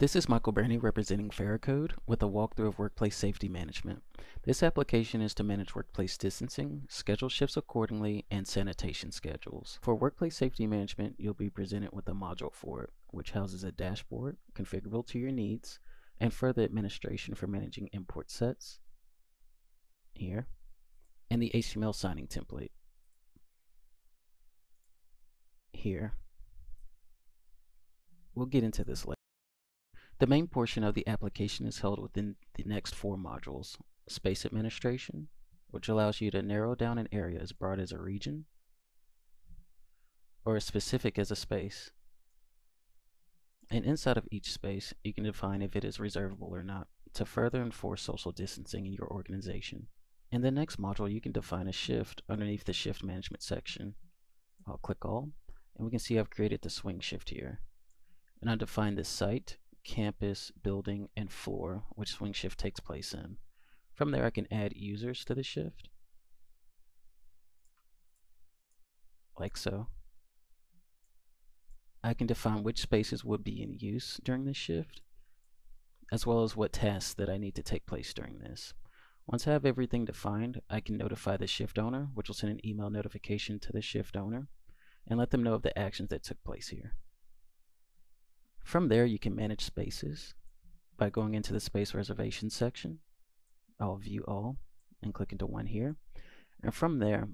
This is Michael Burney representing Faracode with a walkthrough of Workplace Safety Management. This application is to manage workplace distancing, schedule shifts accordingly, and sanitation schedules. For Workplace Safety Management, you'll be presented with a module for it, which houses a dashboard configurable to your needs and further administration for managing import sets here, and the HTML signing template here. We'll get into this later. The main portion of the application is held within the next four modules: space administration, which allows you to narrow down an area as broad as a region or as specific as a space. And inside of each space, you can define if it is reservable or not to further enforce social distancing in your organization. In the next module, you can define a shift underneath the shift management section. I'll click all, and we can see I've created the swing shift here. And I define the site, campus, building, and floor, which swing shift takes place in. From there, I can add users to the shift, like so. I can define which spaces would be in use during this shift, as well as what tasks that I need to take place during this. Once I have everything defined, I can notify the shift owner, which will send an email notification to the shift owner and let them know of the actions that took place here. From there, you can manage spaces by going into the space reservation section. I'll view all and click into one here. And from there,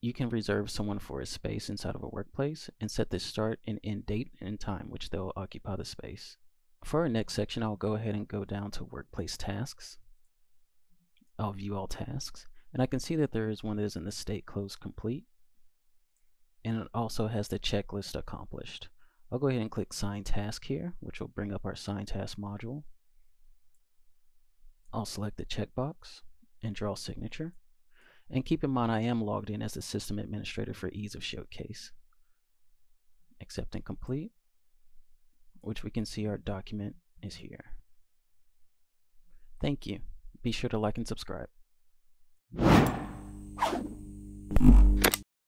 you can reserve someone for a space inside of a workplace and set the start and end date and time which they'll occupy the space. For our next section, I'll go ahead and go down to workplace tasks. I'll view all tasks, and I can see that there is one that is in the state closed complete, and it also has the checklist accomplished. I'll go ahead and click Assign Task here, which will bring up our Assign Task module. I'll select the checkbox and draw signature. And keep in mind, I am logged in as the system administrator for ease of showcase. Accept and complete, which we can see our document is here. Thank you. Be sure to like and subscribe.